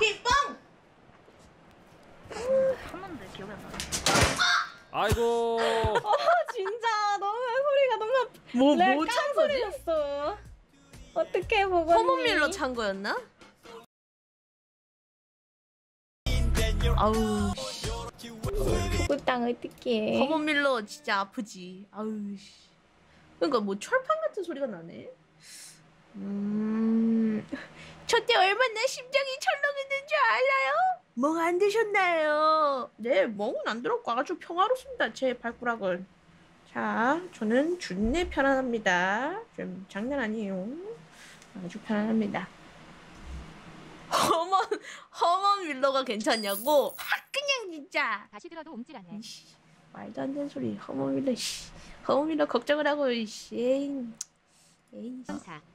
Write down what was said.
띠뽕! 한 번도 기억이 안 나네. 아이고. 아 진짜 너무 소리가 너무 뭐 찬 소리였어. 어떻게 보고 허먼 밀러 찬 거였나? 아우. 복구땅을 뜯기에. 허먼 밀러 진짜 아프지. 아우. 그러니까 뭐 철판 같은 소리가 나네. 저때 얼마나 심장이 철렁했는 줄 알아요? 멍 안 드셨나요? 네, 멍은 안 들었고 아주 평화롭습니다. 제 발가락은. 자, 저는 준내 편안합니다. 좀 장난 아니에요. 아주 편안합니다. 허먼 밀러가 괜찮냐고? 확 그냥 진짜. 다시 들어도 움찔하네. 말도 안 되는 소리. 허먼 밀러. 허먼 밀러 걱정을 하고. 에이. 에이.